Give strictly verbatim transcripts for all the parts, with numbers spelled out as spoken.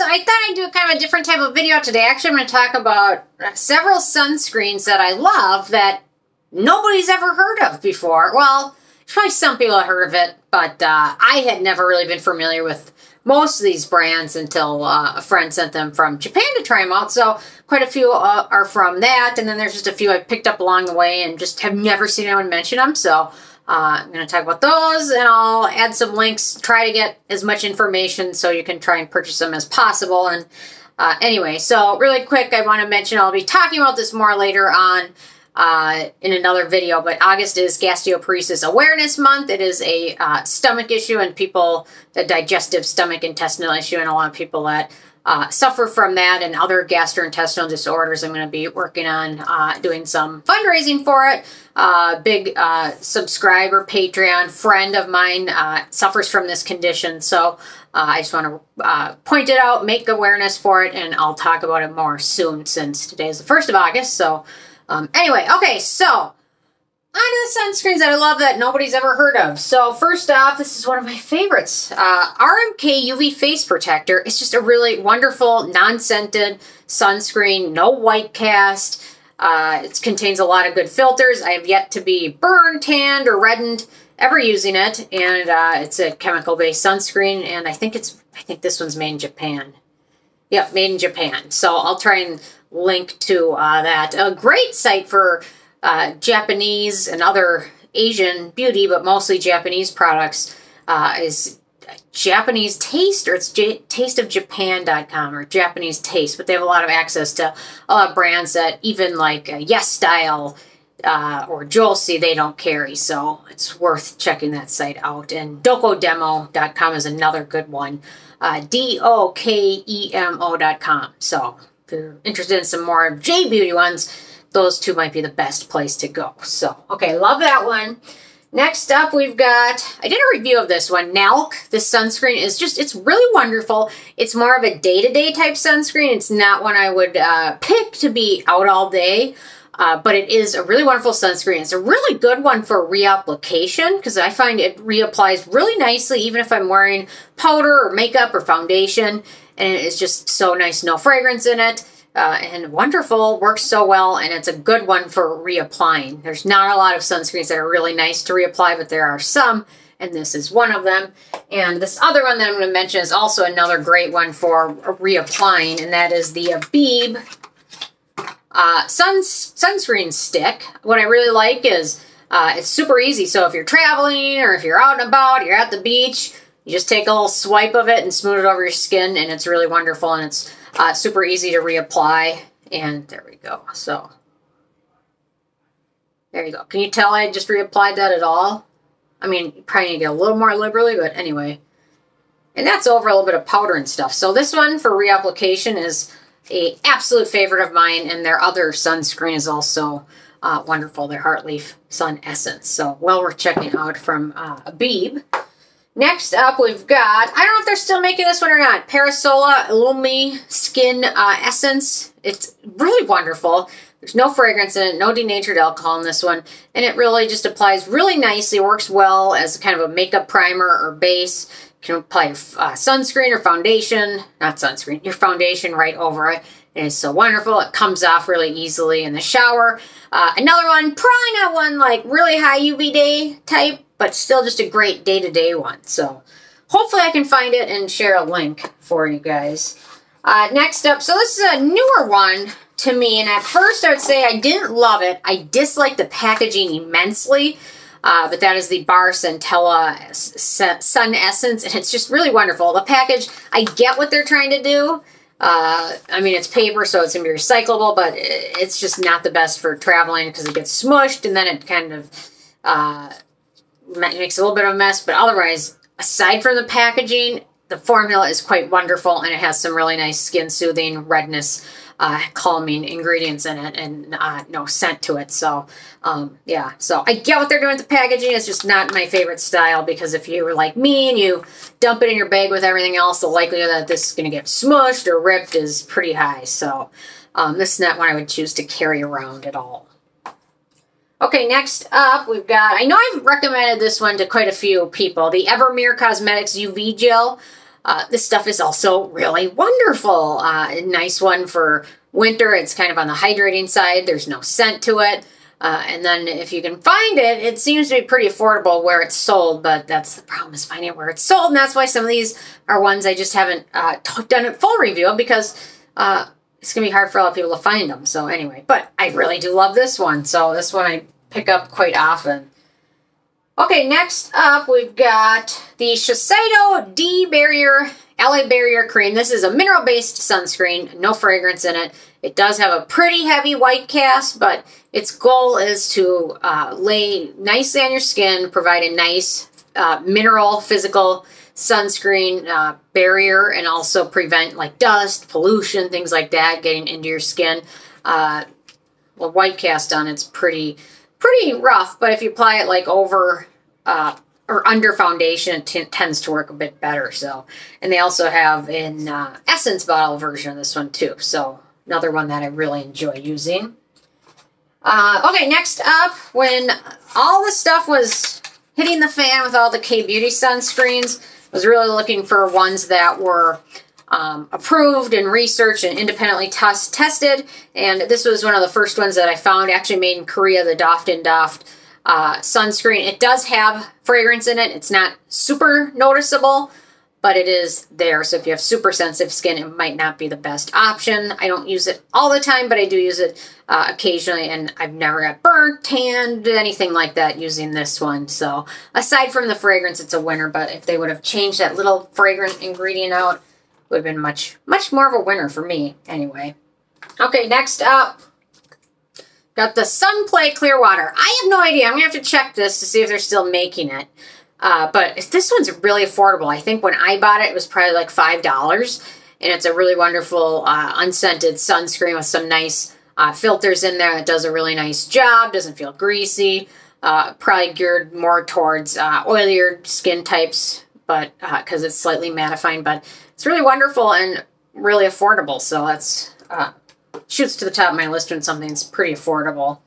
So I thought I'd do kind of a different type of video today. Actually, I'm going to talk about several sunscreens that I love that nobody's ever heard of before. Well, probably some people have heard of it, but uh, I had never really been familiar with most of these brands until uh, a friend sent them from Japan to try them out. So quite a few uh, are from that, and then there's just a few I picked up along the way and just have never seen anyone mention them. So Uh, I'm going to talk about those, and I'll add some links, try to get as much information so you can try and purchase them as possible. And uh, anyway, so really quick, I want to mention, I'll be talking about this more later on uh, in another video, but August is Gastroparesis Awareness Month. It is a uh, stomach issue, and people, a digestive stomach intestinal issue, and a lot of people that uh, suffer from that and other gastrointestinal disorders. I'm going to be working on uh, doing some fundraising for it. Uh, big uh, subscriber, Patreon friend of mine uh, suffers from this condition, so uh, I just want to uh, point it out, make awareness for it, and I'll talk about it more soon since today is the first of August. So um, anyway, okay, so on to the sunscreens that I love that nobody's ever heard of. So first off, this is one of my favorites. Uh, R M K U V Face Protector. It's just a really wonderful, non-scented sunscreen, no white cast. Uh, it contains a lot of good filters. I have yet to be burned, tanned, or reddened ever using it. And uh, it's a chemical-based sunscreen, and I think it's, I think this one's made in Japan. Yep, made in Japan. So I'll try and link to uh, that. A great site for Uh, Japanese and other Asian beauty, but mostly Japanese products, uh, is Japanese Taste, or it's J taste of japan dot com or Japanese Taste, but they have a lot of access to a lot of brands that even like uh, Yesstyle uh, or Jolsie, they don't carry, so it's worth checking that site out. And dokodemo dot com is another good one, uh, D O K E M O dot com. So if you're interested in some more J-beauty ones, those two might be the best place to go. So, okay, love that one. Next up, we've got, I did a review of this one, N A L C. This sunscreen is just, it's really wonderful. It's more of a day-to-day type sunscreen. It's not one I would uh, pick to be out all day, uh, but it is a really wonderful sunscreen. It's a really good one for reapplication because I find it reapplies really nicely even if I'm wearing powder or makeup or foundation, and it's just so nice, no fragrance in it. Uh, and wonderful, works so well, and it's a good one for reapplying. There's not a lot of sunscreens that are really nice to reapply, but there are some, and this is one of them. And this other one that I'm going to mention is also another great one for reapplying, and that is the Abib uh, sun sunscreen stick. What I really like is uh, it's super easy, so if you're traveling or if you're out and about, you're at the beach, you just take a little swipe of it and smooth it over your skin, and it's really wonderful, and it's Uh, super easy to reapply, and there we go. So there you go. Can you tell I just reapplied that at all? I mean, you probably need to get a little more liberally, but anyway. And that's over a little bit of powder and stuff. So this one for reapplication is a absolute favorite of mine, and their other sunscreen is also uh, wonderful, their Heartleaf Sun Essence. So well worth checking out from uh, Abib. Next up, we've got, I don't know if they're still making this one or not, Parasola Illumi Skin uh, Essence. It's really wonderful. There's no fragrance in it, no denatured alcohol in this one, and it really just applies really nicely, works well as kind of a makeup primer or base. You can apply uh, sunscreen or foundation, not sunscreen, your foundation right over it. It is so wonderful. It comes off really easily in the shower. Uh, another one, probably not one like really high U V day type, but still just a great day-to-day one. So hopefully I can find it and share a link for you guys. Uh, next up, so this is a newer one to me, and at first I would say I didn't love it. I disliked the packaging immensely, uh, but that is the Barr Centella Sun Essence, and it's just really wonderful. The package, I get what they're trying to do. Uh, I mean, it's paper, so it's going to be recyclable, but it's just not the best for traveling because it gets smushed, and then it kind of... Uh, makes a little bit of a mess, but otherwise, aside from the packaging, the formula is quite wonderful, and it has some really nice skin soothing, redness, uh, calming ingredients in it, and uh, no scent to it. So, um, yeah. So I get what they're doing with the packaging. It's just not my favorite style, because if you were like me and you dump it in your bag with everything else, the likelihood that this is going to get smushed or ripped is pretty high. So um, this is not one I would choose to carry around at all. Okay, next up we've got, I know I've recommended this one to quite a few people, the Evermere Cosmetics U V Gel. Uh, this stuff is also really wonderful. Uh, a nice one for winter. It's kind of on the hydrating side. There's no scent to it. Uh, and then if you can find it, it seems to be pretty affordable where it's sold, but that's the problem, is finding it where it's sold. And that's why some of these are ones I just haven't uh, done a full review of, because uh, it's going to be hard for a lot of people to find them. So anyway, but I really do love this one. So this one I pick up quite often. Okay, next up we've got the Shiseido D Barrier L A Barrier Cream. This is a mineral-based sunscreen, no fragrance in it. It does have a pretty heavy white cast, but its goal is to uh, lay nicely on your skin, provide a nice uh, mineral physical sunscreen uh, barrier, and also prevent like dust, pollution, things like that getting into your skin. Uh, well, white cast on it's pretty, pretty rough, but if you apply it like over uh, or under foundation, it tends to work a bit better. So, and they also have an uh, essence bottle version of this one too. So another one that I really enjoy using. Uh, okay, next up, when all the stuff was hitting the fan with all the K-Beauty sunscreens, I was really looking for ones that were um, approved and researched and independently test tested. And this was one of the first ones that I found, actually made in Korea, the Doft and Doft uh, sunscreen. It does have fragrance in it. It's not super noticeable, but it is there. So if you have super sensitive skin, it might not be the best option. I don't use it all the time, but I do use it uh, occasionally, and I've never got burnt, tanned, anything like that using this one. So aside from the fragrance, it's a winner, but if they would have changed that little fragrant ingredient out, it would have been much, much more of a winner for me anyway. Okay, next up, got the Sunplay Clear Water. I have no idea. I'm gonna have to check this to see if they're still making it. Uh, but this one's really affordable. I think when I bought it, it was probably like five dollars. And it's a really wonderful uh, unscented sunscreen with some nice uh, filters in there. It does a really nice job. Doesn't feel greasy. Uh, probably geared more towards uh, oilier skin types, but because uh, it's slightly mattifying. But it's really wonderful and really affordable. So that's uh, shoots to the top of my list when something's pretty affordable.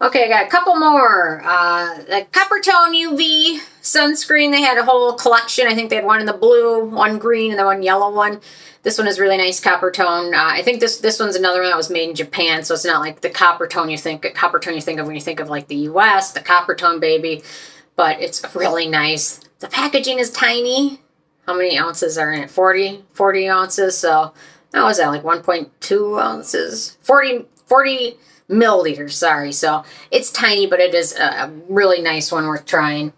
Okay, I got a couple more. Uh, the Coppertone U V sunscreen. They had a whole collection. I think they had one in the blue, one green, and the one yellow one. This one is really nice, Coppertone. Uh, I think this this one's another one that was made in Japan, so it's not like the Coppertone you think Coppertone you think of when you think of like the U S, the Coppertone baby. But it's really nice. The packaging is tiny. How many ounces are in it? forty, forty ounces. So what was that, like one point two ounces? forty, forty. Milliliters, sorry. So it's tiny, but it is a really nice one worth trying.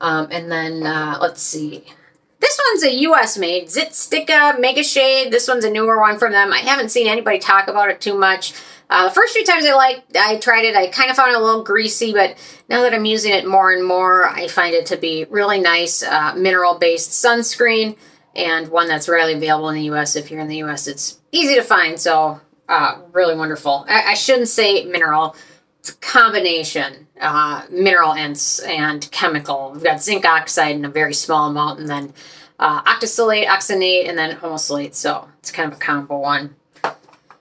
Um, and then uh, let's see. This one's a U S made, Zitsticka Mega Shade. This one's a newer one from them. I haven't seen anybody talk about it too much. Uh, the first few times I liked, I tried it, I kind of found it a little greasy, but now that I'm using it more and more, I find it to be really nice uh, mineral-based sunscreen, and one that's rarely available in the U S. If you're in the U S, it's easy to find. So Uh, really wonderful. I, I shouldn't say mineral. It's a combination, uh, mineral and, and chemical. We've got zinc oxide in a very small amount, and then uh, octosylate, oxinate, and then homosalate. So it's kind of a combo one.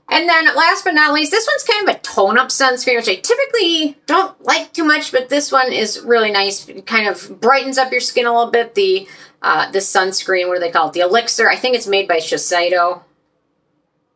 And then last but not least, this one's kind of a tone-up sunscreen, which I typically don't like too much, but this one is really nice. It kind of brightens up your skin a little bit. The uh, this sunscreen, what do they call it? The Elixir. I think it's made by Shiseido.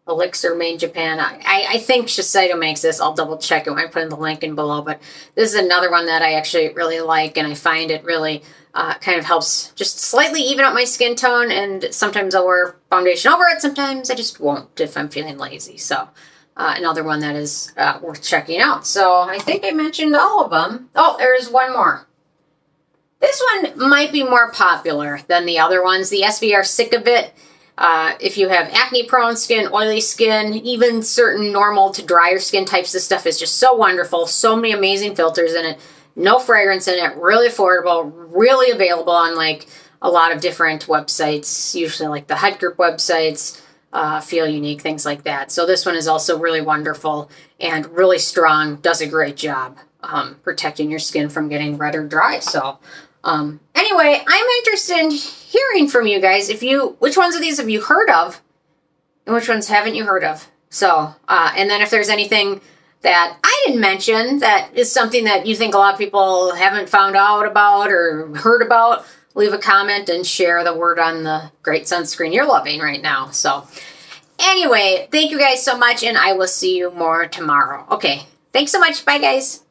Elixir made in Japan. I, I think Shiseido makes this. I'll double check it when I put in the link in below, but this is another one that I actually really like, and I find it really uh, kind of helps just slightly even out my skin tone, and sometimes I'll wear foundation over it. Sometimes I just won't if I'm feeling lazy. So uh, another one that is uh, worth checking out. So I think I mentioned all of them. Oh, there's one more. This one might be more popular than the other ones. The S V R Cicavit. Uh, if you have acne-prone skin, oily skin, even certain normal to drier skin types, this stuff is just so wonderful. So many amazing filters in it. No fragrance in it. Really affordable. Really available on like a lot of different websites, usually like the H U D Group websites, uh, Feel Unique, things like that. So this one is also really wonderful and really strong. Does a great job um, protecting your skin from getting red or dry. So Um, anyway, I'm interested in hearing from you guys. If you, which ones of these have you heard of, and which ones haven't you heard of? So, uh, and then if there's anything that I didn't mention that is something that you think a lot of people haven't found out about or heard about, leave a comment and share the word on the great sunscreen you're loving right now. So anyway, thank you guys so much, and I will see you more tomorrow. Okay, thanks so much. Bye, guys.